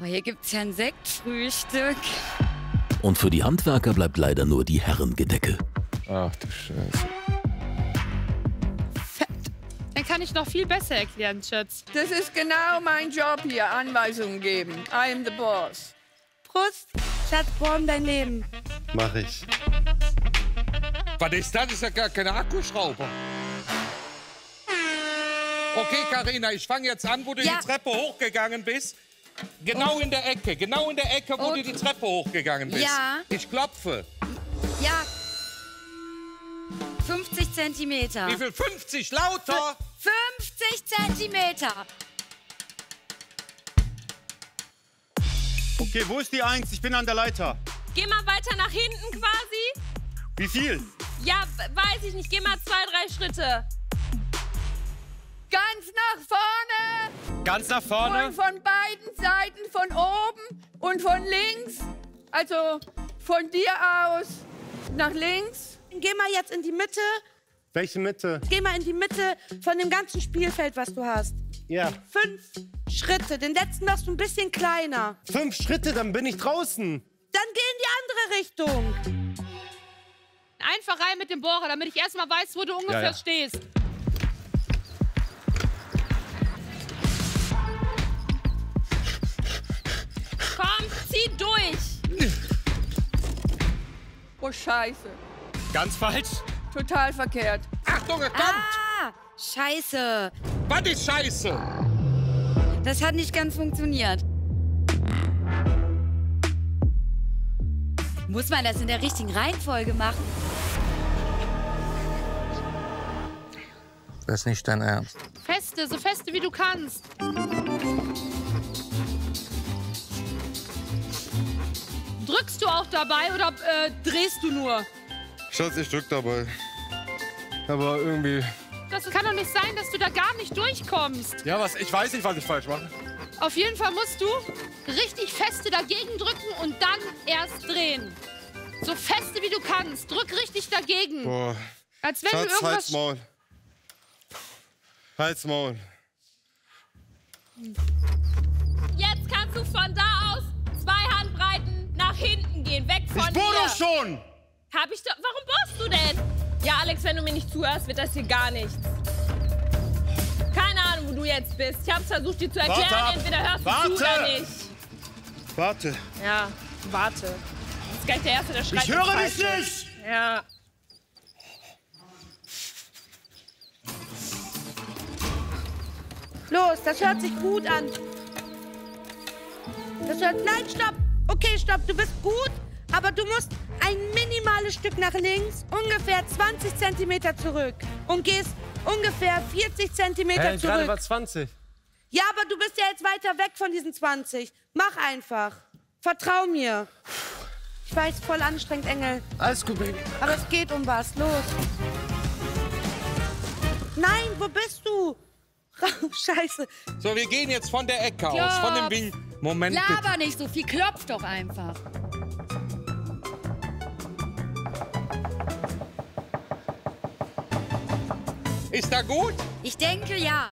Oh, hier gibt es ja ein Sektfrühstück. Und für die Handwerker bleibt leider nur die Herrengedecke. Ach du Scheiße. Fett. Dann kann ich noch viel besser erklären, Schatz. Das ist genau mein Job hier, Anweisungen geben. I am the boss. Prost, Schatz, form dein Leben. Mach ich. Was ist das? Das ist ja gar keine Akkuschrauber. Okay, Karina, ich fange jetzt an, wo du die Treppe hochgegangen bist. Genau in der Ecke, wo du die Treppe hochgegangen bist. Ja. Ich klopfe. Ja. 50 Zentimeter. Wie viel? 50? Lauter! 50 Zentimeter. Okay, wo ist die 1? Ich bin an der Leiter. Geh mal weiter nach hinten quasi. Wie viel? Ja, weiß ich nicht. Geh mal 2, 3 Schritte. Ganz nach vorne. Ganz nach vorne? Und von beiden Seiten, von oben und von links. Also von dir aus nach links. Geh mal jetzt in die Mitte. Welche Mitte? Geh mal in die Mitte von dem ganzen Spielfeld, was du hast. Ja. 5 Schritte. Den letzten machst du ein bisschen kleiner. 5 Schritte, dann bin ich draußen. Dann geh in die andere Richtung. Einfach rein mit dem Bohrer, damit ich erst mal weiß, wo du ungefähr stehst. Komm, zieh durch. Oh, Scheiße. Ganz falsch. Total verkehrt. Achtung, er kommt. Ah, Scheiße. Was ist Scheiße? Das hat nicht ganz funktioniert. Muss man das in der richtigen Reihenfolge machen? Das ist nicht dein Ernst. Feste, so feste wie du kannst. Drückst du auch dabei oder drehst du nur? Schatz, ich drück dabei. Aber irgendwie... Das kann doch nicht sein, dass du da gar nicht durchkommst. Ja, was? Ich weiß nicht, was ich falsch mache. Auf jeden Fall musst du richtig feste dagegen drücken und dann erst drehen. So feste wie du kannst. Drück richtig dagegen. Boah. Als wenn du irgendwas... Halt's Maul. Halt's Maul. Jetzt kannst du von da aus 2 Handbreiten nach hinten gehen. Weg von dir. Ich bohr doch schon! Hab ich doch... Warum bohrst du denn? Ja, Alex, wenn du mir nicht zuhörst, wird das hier gar nichts. Keine Ahnung, wo du jetzt bist. Ich hab's versucht, dir zu erklären. Warte, entweder hörst du zu oder nicht. Warte. Ja, warte. Das ist gleich der Erste, der schreit. Ich höre dich nicht! Ja. Los, das hört sich gut an. Nein, stopp. Okay, stopp, du bist gut, aber du musst ein minimales Stück nach links, ungefähr 20 Zentimeter zurück und gehst ungefähr 40 Zentimeter zurück. Gerade war 20. Ja, aber du bist ja jetzt weiter weg von diesen 20. Mach einfach. Vertrau mir. Ich weiß, voll anstrengend, Engel. Alles gut, Baby. Aber es geht um was. Los. Nein, wo bist du? Oh, Scheiße. So, wir gehen jetzt von der Ecke aus, von dem Winkel. Moment, laber nicht so viel, klopf doch einfach. Ist da gut? Ich denke, ja.